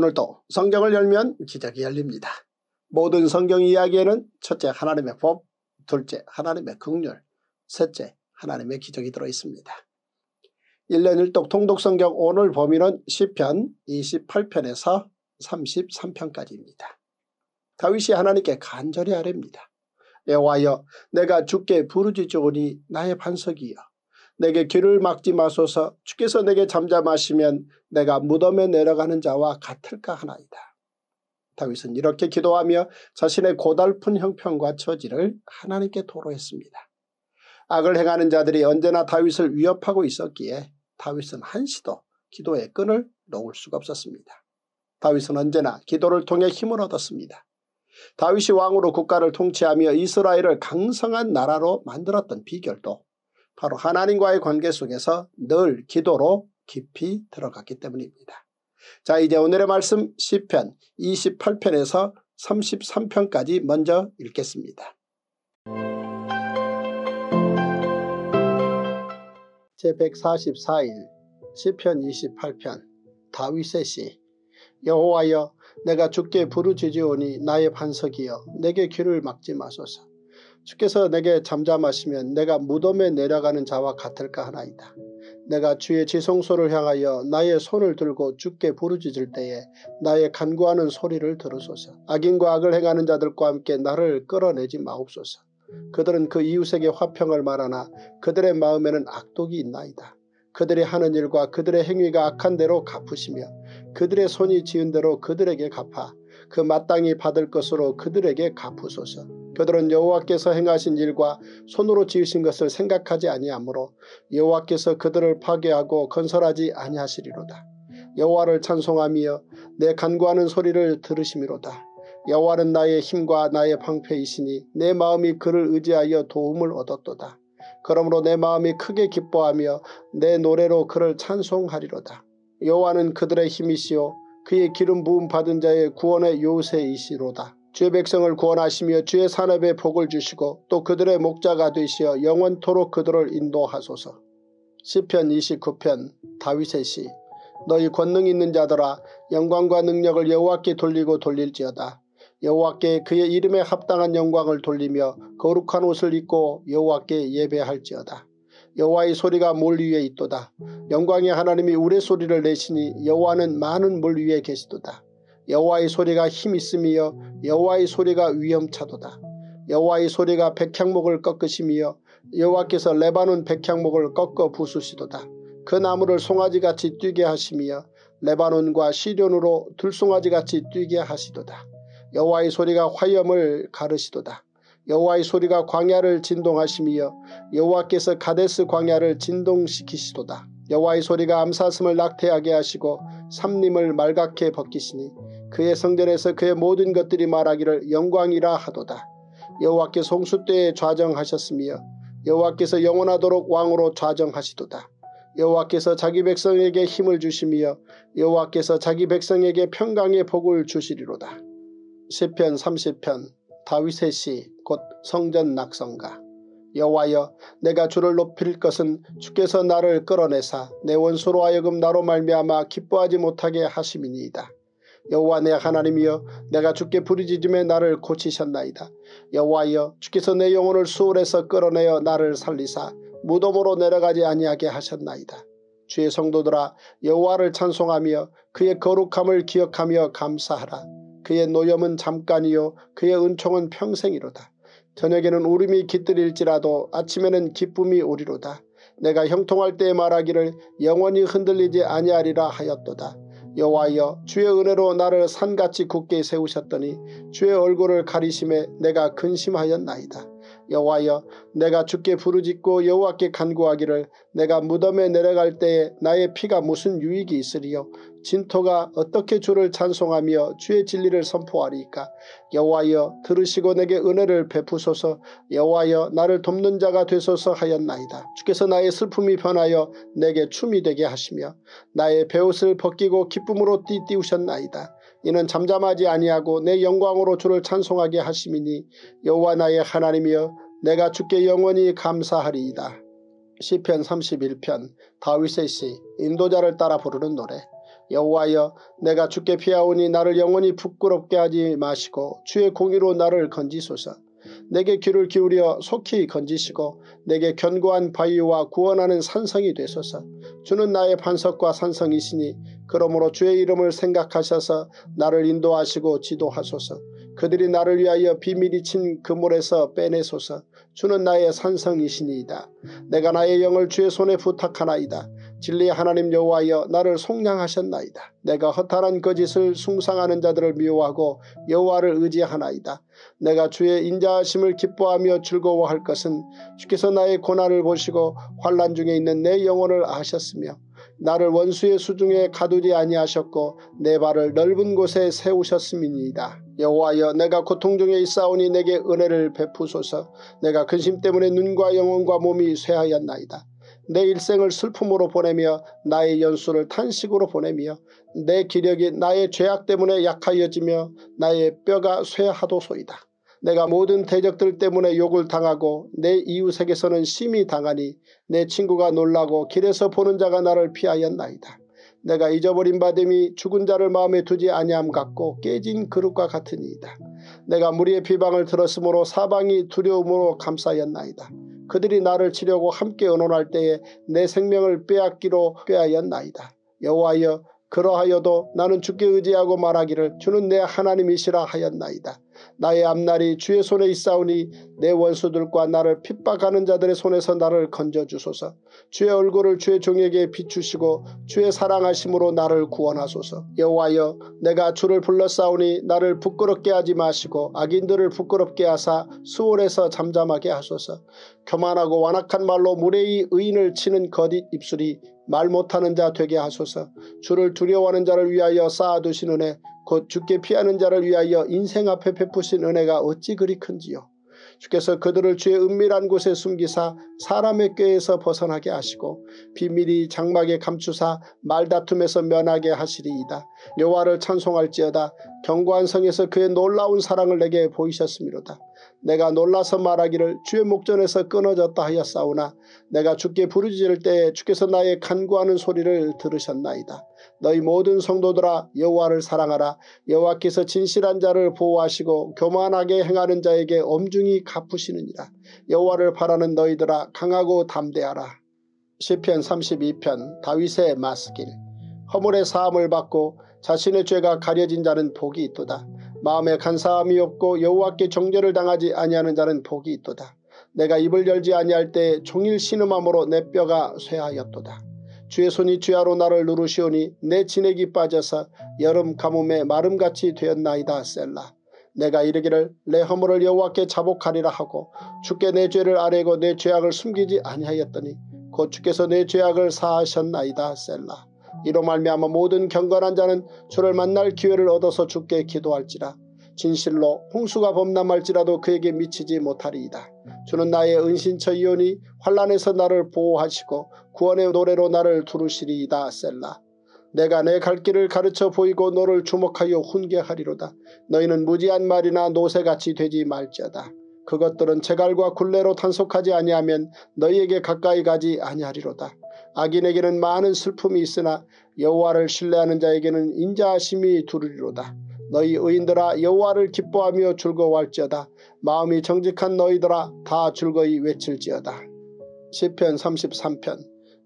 오늘도 성경을 열면 기적이 열립니다. 모든 성경 이야기에는 첫째 하나님의 법, 둘째 하나님의 긍휼, 셋째 하나님의 기적이 들어있습니다. 1년 1독 통독성경 오늘 범위는 시편 28편에서 33편까지입니다. 다윗이 하나님께 간절히 아뢰입니다. 여호와여, 내가 주께 부르짖으오니 나의 반석이여, 내게 길을 막지 마소서. 주께서 내게 잠잠하시면 내가 무덤에 내려가는 자와 같을까 하나이다. 다윗은 이렇게 기도하며 자신의 고달픈 형편과 처지를 하나님께 토로했습니다. 악을 행하는 자들이 언제나 다윗을 위협하고 있었기에 다윗은 한시도 기도의 끈을 놓을 수가 없었습니다. 다윗은 언제나 기도를 통해 힘을 얻었습니다. 다윗이 왕으로 국가를 통치하며 이스라엘을 강성한 나라로 만들었던 비결도 바로 하나님과의 관계 속에서 늘 기도로 깊이 들어갔기 때문입니다. 자, 이제 오늘의 말씀 시편 28편에서 33편까지 먼저 읽겠습니다. 제144일 시편 28편 다윗의 시. 여호와여, 내가 주께 부르짖으오니 나의 반석이여, 내게 귀를 막지 마소서. 주께서 내게 잠잠하시면 내가 무덤에 내려가는 자와 같을까 하나이다. 내가 주의 지성소를 향하여 나의 손을 들고 주께 부르짖을 때에 나의 간구하는 소리를 들으소서. 악인과 악을 행하는 자들과 함께 나를 끌어내지 마옵소서. 그들은 그 이웃에게 화평을 말하나 그들의 마음에는 악독이 있나이다. 그들이 하는 일과 그들의 행위가 악한 대로 갚으시며 그들의 손이 지은 대로 그들에게 갚아 그 마땅히 받을 것으로 그들에게 갚으소서. 그들은 여호와께서 행하신 일과 손으로 지으신 것을 생각하지 아니하므로 여호와께서 그들을 파괴하고 건설하지 아니하시리로다. 여호와를 찬송하며 내 간구하는 소리를 들으심이로다. 여호와는 나의 힘과 나의 방패이시니 내 마음이 그를 의지하여 도움을 얻었도다. 그러므로 내 마음이 크게 기뻐하며 내 노래로 그를 찬송하리로다. 여호와는 그들의 힘이시오 그의 기름 부음 받은 자의 구원의 요새이시로다. 주의 백성을 구원하시며 주의 산업에 복을 주시고 또 그들의 목자가 되시어 영원토록 그들을 인도하소서. 시편 29편 다윗의 시. 너희 권능 있는 자들아, 영광과 능력을 여호와께 돌리고 돌릴지어다. 여호와께 그의 이름에 합당한 영광을 돌리며 거룩한 옷을 입고 여호와께 예배할지어다. 여호와의 소리가 몰 위에 있도다. 영광의 하나님이 우레소리를 내시니 여호와는 많은 물 위에 계시도다. 여호와의 소리가 힘 있음이여 여호와의 소리가 위엄차도다. 여호와의 소리가 백향목을 꺾으심이여 여호와께서 레바논 백향목을 꺾어 부수시도다. 그 나무를 송아지같이 뛰게 하심이여 레바논과 시련으로 들송아지같이 뛰게 하시도다. 여호와의 소리가 화염을 가르시도다. 여호와의 소리가 광야를 진동하심이여 여호와께서 가데스 광야를 진동시키시도다. 여호와의 소리가 암사슴을 낙태하게 하시고 삼림을 말갛게 벗기시니 그의 성전에서 그의 모든 것들이 말하기를 영광이라 하도다. 여호와께서 홍수때에 좌정하셨으며 여호와께서 영원하도록 왕으로 좌정하시도다. 여호와께서 자기 백성에게 힘을 주시며 여호와께서 자기 백성에게 평강의 복을 주시리로다. 시편 30편 다윗의 시 곧 성전 낙성가. 여호와여, 내가 주를 높일 것은 주께서 나를 끌어내사 내 원수로 하여금 나로 말미암아 기뻐하지 못하게 하심이니이다. 여호와 내 하나님이여, 내가 주께 부르짖음에 나를 고치셨나이다. 여호와여, 주께서 내 영혼을 수울에서 끌어내어 나를 살리사 무덤으로 내려가지 아니하게 하셨나이다. 주의 성도들아, 여호와를 찬송하며 그의 거룩함을 기억하며 감사하라. 그의 노염은 잠깐이요 그의 은총은 평생이로다. 저녁에는 울음이 깃들일지라도 아침에는 기쁨이 오리로다. 내가 형통할 때에 말하기를 영원히 흔들리지 아니하리라 하였도다. 여호와여, 주의 은혜로 나를 산같이 굳게 세우셨더니 주의 얼굴을 가리심에 내가 근심하였나이다. 여호와여, 내가 주께 부르짖고 여호와께 간구하기를 내가 무덤에 내려갈 때에 나의 피가 무슨 유익이 있으리요 진토가 어떻게 주를 찬송하며 주의 진리를 선포하리이까. 여호와여, 들으시고 내게 은혜를 베푸소서. 여호와여, 나를 돕는 자가 되소서 하였나이다. 주께서 나의 슬픔이 변하여 내게 춤이 되게 하시며 나의 베옷을 벗기고 기쁨으로 띠띠우셨나이다. 이는 잠잠하지 아니하고 내 영광으로 주를 찬송하게 하심이니 여호와 나의 하나님이여, 내가 주께 영원히 감사하리이다. 시편 31편 다윗의 시 인도자를 따라 부르는 노래. 여호와여, 내가 주께 피하오니 나를 영원히 부끄럽게 하지 마시고 주의 공의로 나를 건지소서. 내게 귀를 기울여 속히 건지시고 내게 견고한 바위와 구원하는 산성이 되소서. 주는 나의 반석과 산성이시니 그러므로 주의 이름을 생각하셔서 나를 인도하시고 지도하소서. 그들이 나를 위하여 비밀히 친 그물에서 빼내소서. 주는 나의 산성이시니이다. 내가 나의 영을 주의 손에 부탁하나이다. 진리의 하나님 여호와여, 나를 속량하셨나이다. 내가 허탄한 거짓을 숭상하는 자들을 미워하고 여호와를 의지하나이다. 내가 주의 인자하심을 기뻐하며 즐거워할 것은 주께서 나의 고난을 보시고 환난 중에 있는 내 영혼을 아셨으며 나를 원수의 수중에 가두지 아니하셨고 내 발을 넓은 곳에 세우셨음이니이다. 여호와여, 내가 고통 중에 있사오니 내게 은혜를 베푸소서. 내가 근심 때문에 눈과 영혼과 몸이 쇠하였나이다. 내 일생을 슬픔으로 보내며 나의 연수를 탄식으로 보내며 내 기력이 나의 죄악 때문에 약하여지며 나의 뼈가 쇠하도소이다. 내가 모든 대적들 때문에 욕을 당하고 내 이웃에게서는 심히 당하니 내 친구가 놀라고 길에서 보는 자가 나를 피하였나이다. 내가 잊어버린 바됨이 죽은 자를 마음에 두지 아니함 같고 깨진 그릇과 같으니이다. 내가 무리의 비방을 들었으므로 사방이 두려움으로 감싸였나이다. 그들이 나를 치려고 함께 의논할 때에 내 생명을 빼앗기로 꾀하였나이다. 여호와여, 그러하여도 나는 주께 의지하고 말하기를 주는 내 하나님이시라 하였나이다. 나의 앞날이 주의 손에 있사오니 내 원수들과 나를 핍박하는 자들의 손에서 나를 건져주소서. 주의 얼굴을 주의 종에게 비추시고 주의 사랑하심으로 나를 구원하소서. 여호와여, 내가 주를 불렀사오니 나를 부끄럽게 하지 마시고 악인들을 부끄럽게 하사 수월에서 잠잠하게 하소서. 교만하고 완악한 말로 무례히 의인을 치는 거짓 입술이 말 못하는 자 되게 하소서. 주를 두려워하는 자를 위하여 쌓아두신 은혜, 곧 주께 피하는 자를 위하여 인생 앞에 베푸신 은혜가 어찌 그리 큰지요. 주께서 그들을 주의 은밀한 곳에 숨기사 사람의 꾀에서 벗어나게 하시고 비밀이 장막에 감추사 말다툼에서 면하게 하시리이다. 여호와를 찬송할지어다. 견고한 성에서 그의 놀라운 사랑을 내게 보이셨음이로다. 내가 놀라서 말하기를 주의 목전에서 끊어졌다 하였사오나 내가 주께 부르짖을 때에 주께서 나의 간구하는 소리를 들으셨나이다. 너희 모든 성도들아, 여호와를 사랑하라. 여호와께서 진실한 자를 보호하시고 교만하게 행하는 자에게 엄중히 갚으시느니라. 여호와를 바라는 너희들아, 강하고 담대하라. 시편 32편 다윗의 마스길. 허물의 사함을 받고 자신의 죄가 가려진 자는 복이 있도다. 마음에 간사함이 없고 여호와께 정죄를 당하지 아니하는 자는 복이 있도다. 내가 입을 열지 아니할 때에 종일 신음함으로 내 뼈가 쇠하였도다. 주의 손이 주야로 나를 누르시오니 내 진액이 빠져서 여름 가뭄에 마름같이 되었나이다. 셀라. 내가 이르기를 내 허물을 여호와께 자복하리라 하고 주께 내 죄를 아뢰고 내 죄악을 숨기지 아니하였더니 곧 주께서 내 죄악을 사하셨나이다. 셀라. 이로 말미암아 모든 경건한 자는 주를 만날 기회를 얻어서 주께 기도할지라. 진실로 홍수가 범람할지라도 그에게 미치지 못하리이다. 주는 나의 은신처이오니 환난에서 나를 보호하시고 구원의 노래로 나를 두르시리이다. 셀라. 내가 내 갈 길을 가르쳐 보이고 너를 주목하여 훈계하리로다. 너희는 무지한 말이나 노새같이 되지 말지어다. 그것들은 재갈과 굴레로 단속하지 아니하면 너희에게 가까이 가지 아니하리로다. 악인에게는 많은 슬픔이 있으나 여호와를 신뢰하는 자에게는 인자하심이 두르리로다. 너희 의인들아, 여호와를 기뻐하며 즐거워할지어다. 마음이 정직한 너희들아, 다 즐거이 외칠지어다. 시편 33편.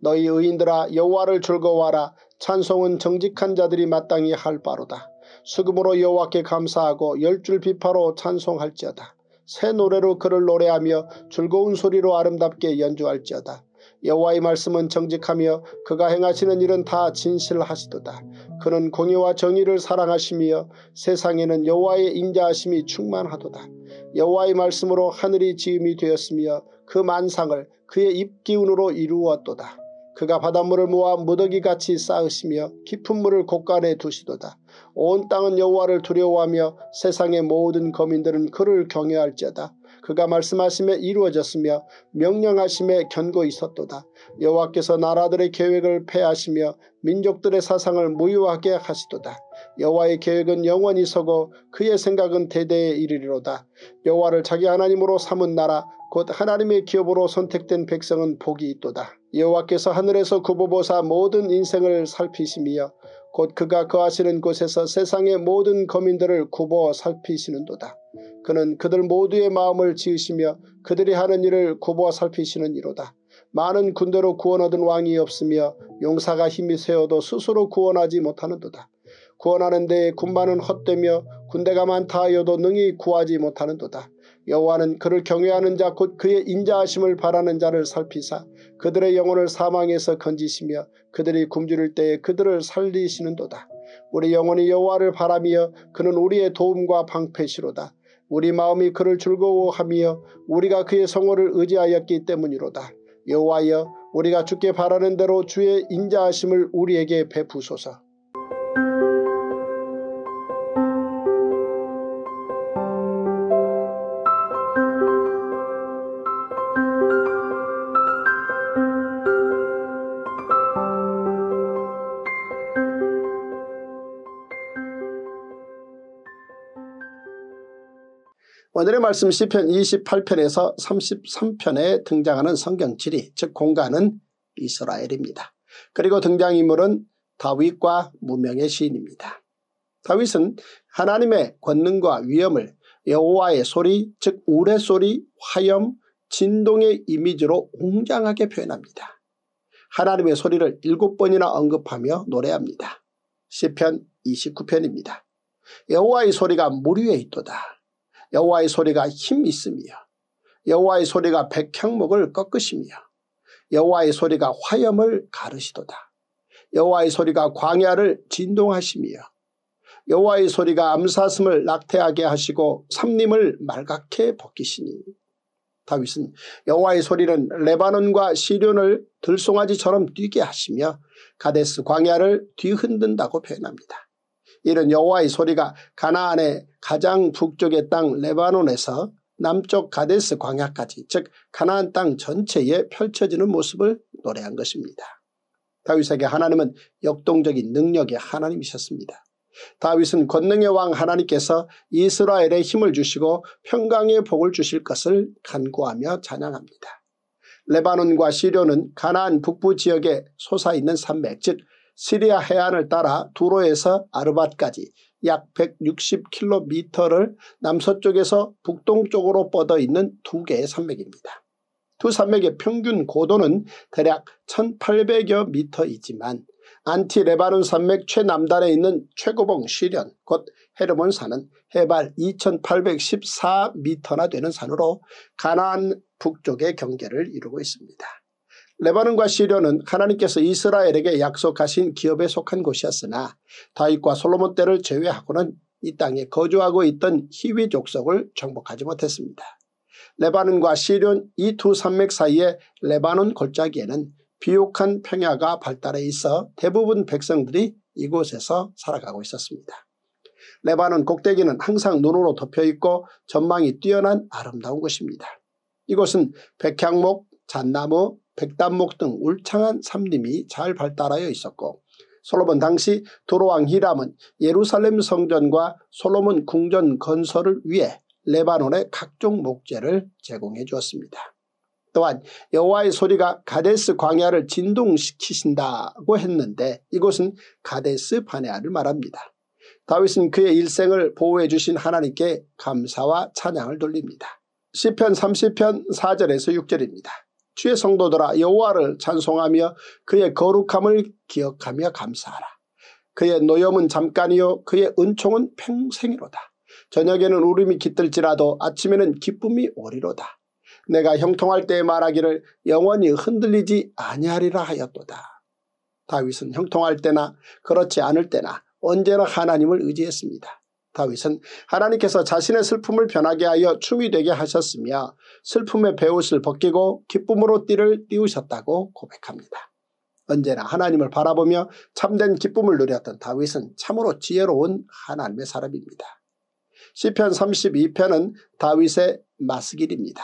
너희 의인들아, 여호와를 즐거워하라. 찬송은 정직한 자들이 마땅히 할 바로다. 수금으로 여호와께 감사하고 열줄 비파로 찬송할지어다. 새 노래로 그를 노래하며 즐거운 소리로 아름답게 연주할지어다. 여호와의 말씀은 정직하며 그가 행하시는 일은 다 진실하시도다. 그는 공의와 정의를 사랑하시며 세상에는 여호와의 인자하심이 충만하도다. 여호와의 말씀으로 하늘이 지음이 되었으며 그 만상을 그의 입기운으로 이루었도다. 그가 바닷물을 모아 무더기같이 쌓으시며 깊은 물을 곳간에 두시도다. 온 땅은 여호와를 두려워하며 세상의 모든 거민들은 그를 경외할지어다. 그가 말씀하심에 이루어졌으며 명령하심에 견고히 섰도다. 여호와께서 나라들의 계획을 폐하시며 민족들의 사상을 무효하게 하시도다. 여호와의 계획은 영원히 서고 그의 생각은 대대에 이르리로다. 여호와를 자기 하나님으로 삼은 나라, 곧 하나님의 기업으로 선택된 백성은 복이 있도다. 여호와께서 하늘에서 굽어보사 모든 인생을 살피시며 곧 그가 거하시는 곳에서 세상의 모든 거민들을 굽어 살피시는도다. 그는 그들 모두의 마음을 지으시며 그들이 하는 일을 굽어 살피시는 이로다. 많은 군대로 구원 얻은 왕이 없으며 용사가 힘이 세어도 스스로 구원하지 못하는도다. 구원하는 데에 군마는 헛되며 군대가 많다 하여도 능히 구하지 못하는도다. 여호와는 그를 경외하는 자 곧 그의 인자하심을 바라는 자를 살피사 그들의 영혼을 사망에서 건지시며 그들이 굶주릴 때에 그들을 살리시는도다. 우리 영혼이 여호와를 바라며 그는 우리의 도움과 방패시로다. 우리 마음이 그를 즐거워하며 우리가 그의 성호를 의지하였기 때문이로다. 여호와여, 우리가 주께 바라는 대로 주의 인자하심을 우리에게 베푸소서. 오늘의 말씀 시편 28편에서 33편에 등장하는 성경 지리, 즉 공간은 이스라엘입니다. 그리고 등장인물은 다윗과 무명의 시인입니다. 다윗은 하나님의 권능과 위엄을 여호와의 소리, 즉 우레소리, 화염, 진동의 이미지로 웅장하게 표현합니다. 하나님의 소리를 7번이나 언급하며 노래합니다. 시편 29편입니다. 여호와의 소리가 물 위에 있도다. 여호와의 소리가 힘 있으며 여호와의 소리가 백향목을 꺾으시며 여호와의 소리가 화염을 가르시도다. 여호와의 소리가 광야를 진동하시며 여호와의 소리가 암사슴을 낙태하게 하시고 삼림을 말갛게 벗기시니. 다윗은 여호와의 소리는 레바논과 시련을 들송아지처럼 뛰게 하시며 가데스 광야를 뒤흔든다고 표현합니다. 이런 여호와의 소리가 가나안의 가장 북쪽의 땅 레바논에서 남쪽 가데스 광야까지, 즉 가나안 땅 전체에 펼쳐지는 모습을 노래한 것입니다. 다윗에게 하나님은 역동적인 능력의 하나님이셨습니다. 다윗은 권능의 왕 하나님께서 이스라엘에 힘을 주시고 평강의 복을 주실 것을 간구하며 찬양합니다. 레바논과 시리온은 가나안 북부 지역에 솟아있는 산맥, 즉 시리아 해안을 따라 두로에서 아르밧까지 약 160km를 남서쪽에서 북동쪽으로 뻗어있는 두 개의 산맥입니다. 두 산맥의 평균 고도는 대략 1800여 미터이지만 안티레바논 산맥 최남단에 있는 최고봉 시련, 곧 헤르몬 산은 해발 2814m나 되는 산으로 가나안 북쪽의 경계를 이루고 있습니다. 레바논과 시련은 하나님께서 이스라엘에게 약속하신 기업에 속한 곳이었으나 다윗과 솔로몬 때를 제외하고는 이 땅에 거주하고 있던 히위 족속을 정복하지 못했습니다. 레바논과 시련 이 두 산맥 사이에 레바논 골짜기에는 비옥한 평야가 발달해 있어 대부분 백성들이 이곳에서 살아가고 있었습니다. 레바논 꼭대기는 항상 눈으로 덮여 있고 전망이 뛰어난 아름다운 곳입니다. 이곳은 백향목, 잣나무, 백단목 등 울창한 삼림이 잘 발달하여 있었고 솔로몬 당시 도로왕 히람은 예루살렘 성전과 솔로몬 궁전 건설을 위해 레바논의 각종 목재를 제공해 주었습니다. 또한 여호와의 소리가 가데스 광야를 진동시키신다고 했는데 이곳은 가데스 바네아를 말합니다. 다윗은 그의 일생을 보호해 주신 하나님께 감사와 찬양을 돌립니다. 시편 30편 4절에서 6절입니다. 주의 성도들아, 여호와를 찬송하며 그의 거룩함을 기억하며 감사하라. 그의 노염은 잠깐이요 그의 은총은 평생이로다. 저녁에는 울음이 깃들지라도 아침에는 기쁨이 오리로다. 내가 형통할 때에 말하기를 영원히 흔들리지 아니하리라 하였도다. 다윗은 형통할 때나 그렇지 않을 때나 언제나 하나님을 의지했습니다. 다윗은 하나님께서 자신의 슬픔을 변하게 하여 춤이 되게 하셨으며 슬픔의 베옷을 벗기고 기쁨으로 띠를 띄우셨다고 고백합니다. 언제나 하나님을 바라보며 참된 기쁨을 누렸던 다윗은 참으로 지혜로운 하나님의 사람입니다. 시편 32편은 다윗의 마스길입니다.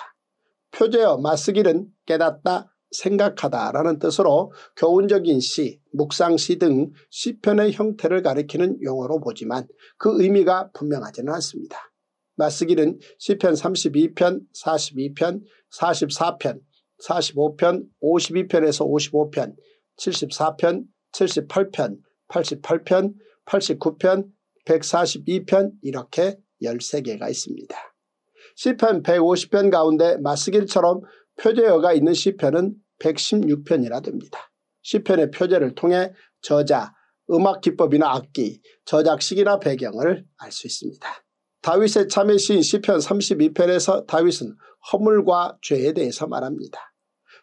표제어 마스길은 깨닫다, 생각하다 라는 뜻으로 교훈적인 시, 묵상시 등 시편의 형태를 가리키는 용어로 보지만 그 의미가 분명하지는 않습니다. 마스길은 시편 32편, 42편, 44편, 45편, 52편에서 55편, 74편, 78편, 88편, 89편, 142편 이렇게 13개가 있습니다. 시편 150편 가운데 마스길처럼 표제어가 있는 시편은 116편이라 됩니다. 시편의 표제를 통해 저자, 음악 기법이나 악기, 저작식이나 배경을 알 수 있습니다. 다윗의 참의 시인 시편 32편에서 다윗은 허물과 죄에 대해서 말합니다.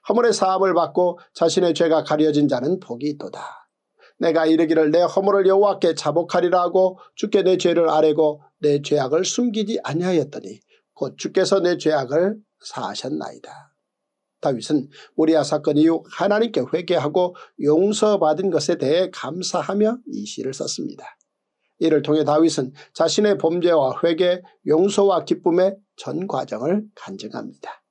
허물의 사함을 받고 자신의 죄가 가려진 자는 복이 있도다. 내가 이르기를 내 허물을 여호와께 자복하리라 하고 주께 내 죄를 아뢰고 내 죄악을 숨기지 아니하였더니 곧 주께서 내 죄악을 사하셨나이다. 다윗은 우리아 사건 이후 하나님께 회개하고 용서받은 것에 대해 감사하며 이 시를 썼습니다. 이를 통해 다윗은 자신의 범죄와 회개, 용서와 기쁨의 전 과정을 간증합니다.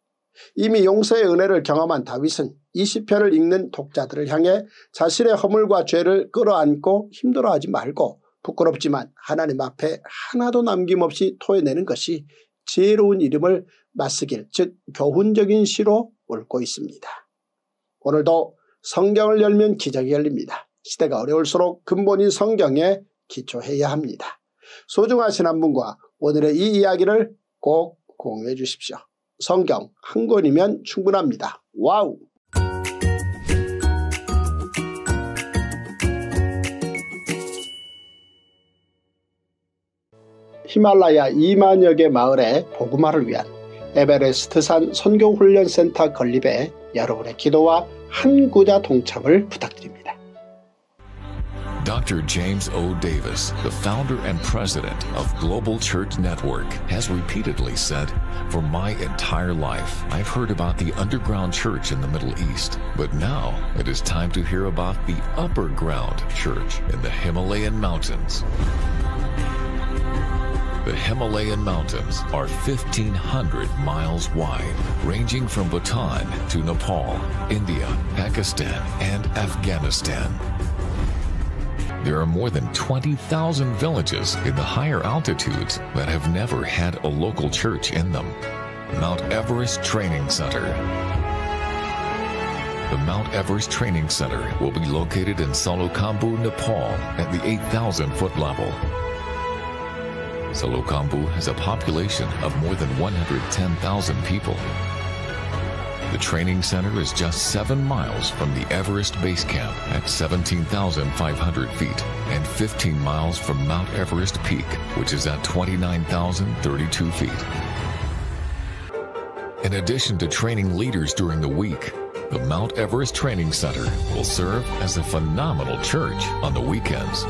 이미 용서의 은혜를 경험한 다윗은 이 시편을 읽는 독자들을 향해 자신의 허물과 죄를 끌어안고 힘들어하지 말고 부끄럽지만 하나님 앞에 하나도 남김없이 토해내는 것이 지혜로운 이름을 맞스길, 즉 교훈적인 시로 옳고 있습니다. 오늘도 성경을 열면 기적이 열립니다. 시대가 어려울수록 근본인 성경에 기초해야 합니다. 소중하신 한 분과 오늘의 이 이야기를 꼭 공유해 주십시오. 성경 한 권이면 충분합니다. 와우! 히말라야 2만여 개 마을의 복음화를 위한 에베레스트산 선교훈련센터 건립에 여러분의 기도와 한구자 동참을 부탁드립니다. Dr. James O. Davis, the founder and president of Global Church Network, has repeatedly said, "For my entire life, I've heard about the underground church in the Middle East, but now it is time to hear about the upper ground church in the Himalayan mountains." The Himalayan mountains are 1,500 miles wide, ranging from Bhutan to Nepal, India, Pakistan, and Afghanistan. There are more than 20,000 villages in the higher altitudes that have never had a local church in them. Mount Everest Training Center. The Mount Everest Training Center will be located in Solukhumbu, Nepal at the 8,000-foot level. Solukhumbu has a population of more than 110,000 people. The training center is just 7 miles from the Everest Base Camp at 17,500 feet and 15 miles from Mount Everest Peak, which is at 29,032 feet. In addition to training leaders during the week, the Mount Everest Training Center will serve as a phenomenal church on the weekends.